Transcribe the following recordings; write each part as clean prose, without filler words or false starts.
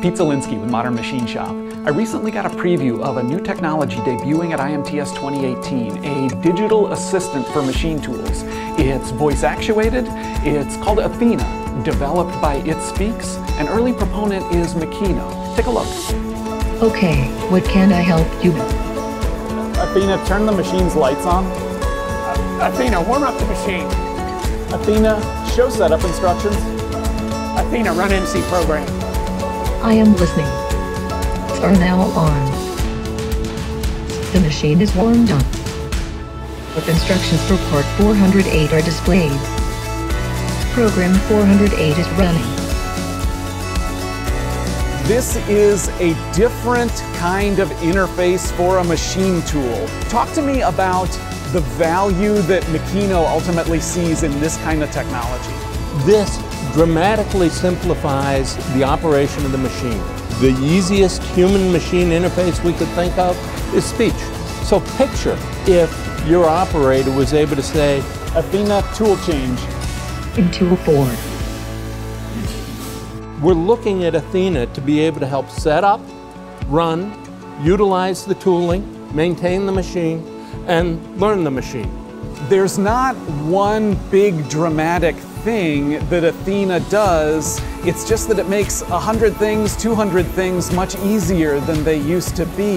Pete Zelinski with Modern Machine Shop. I recently got a preview of a new technology debuting at IMTS 2018, a digital assistant for machine tools. It's voice actuated, it's called Athena, developed by It Speaks. An early proponent is Makino. Take a look. Okay, what can I help you with? Athena, turn the machine's lights on. Athena, warm up the machine. Athena, show setup instructions. Athena, run MC program. I am listening. Lights are now on. The machine is warmed up. With instructions for part 408 are displayed. Program 408 is running. This is a different kind of interface for a machine tool. Talk to me about the value that Makino ultimately sees in this kind of technology. This dramatically simplifies the operation of the machine. The easiest human-machine interface we could think of is speech. So picture if your operator was able to say, Athena, tool change. In tool 4. We're looking at Athena to be able to help set up, run, utilize the tooling, maintain the machine, and learn the machine. There's not one big dramatic thing that Athena does. It's just that it makes 100 things, 200 things much easier than they used to be,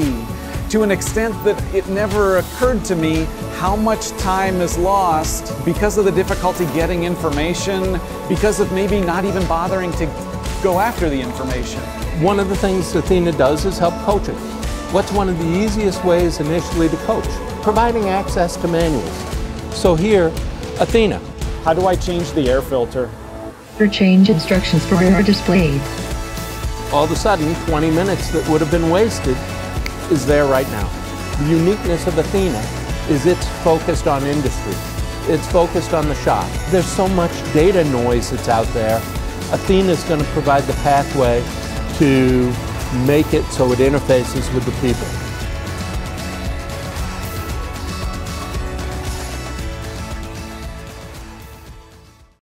to an extent that it never occurred to me how much time is lost because of the difficulty getting information, because of maybe not even bothering to go after the information. One of the things Athena does is help coaching. What's one of the easiest ways initially to coach? Providing access to manuals. So here, Athena. How do I change the air filter? Your change instructions for air are displayed. All of a sudden, 20 minutes that would have been wasted is there right now. The uniqueness of Athena is it's focused on industry. It's focused on the shop. There's so much data noise that's out there. Athena's going to provide the pathway to make it so it interfaces with the people.